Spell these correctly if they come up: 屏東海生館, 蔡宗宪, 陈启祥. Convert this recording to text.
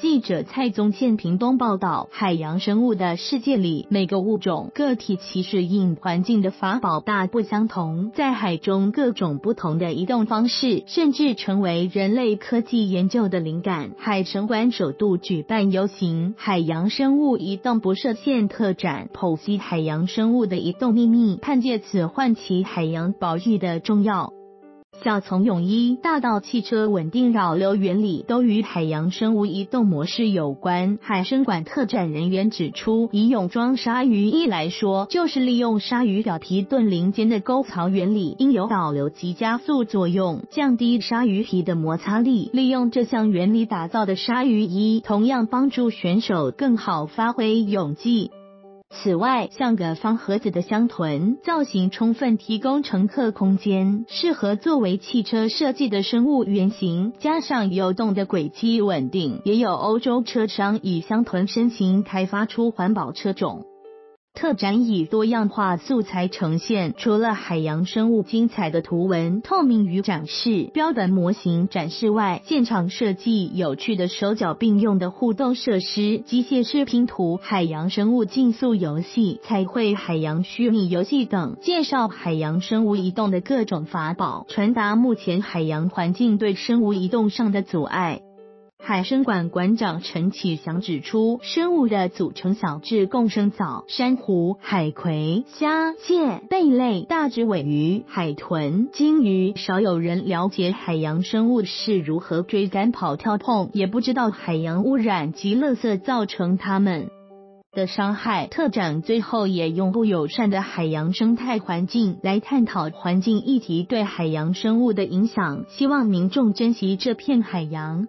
记者蔡宗宪屏东报道，海洋生物的世界里，每个物种个体其适应环境的法宝大不相同。在海中各种不同的移动方式，甚至成为人类科技研究的灵感。海生馆首度举办游行“海洋生物移动不设限”特展，剖析海洋生物的移动秘密，盼借此唤起海洋保育的重要。小从泳衣大到汽车稳定扰流原理都与海洋生物移动模式有关。海生馆特展人员指出，以泳装鲨鱼翼来说，就是利用鲨鱼表皮盾鳞间的沟槽原理，应有导流及加速作用，降低鲨鱼皮的摩擦力。利用这项原理打造的鲨鱼衣，同样帮助选手更好发挥泳技。此外，像个方盒子的箱臀造型充分提供乘客空间，适合作为汽车设计的生物原型，加上游动的轨迹稳定，也有欧洲车商以箱臀身形开发出环保车种。特展以多样化素材呈现，除了海洋生物精彩的图文、透明鱼展示、标本模型展示外，现场设计有趣的手脚并用的互动设施、机械式拼图、海洋生物竞速游戏、彩绘海洋虚拟游戏等，介绍海洋生物移动的各种法宝，传达目前海洋环境对生物移动上的阻碍。海生馆馆长陈启祥指出，生物的组成小至共生藻、珊瑚、海葵、虾、蟹、贝类、大只尾鱼、海豚、鲸鱼。少有人了解海洋生物是如何追赶、跑、跳、碰，也不知道海洋污染及垃圾造成它们的伤害。特展最后也用不友善的海洋生态环境来探讨环境议题对海洋生物的影响，希望民众珍惜这片海洋。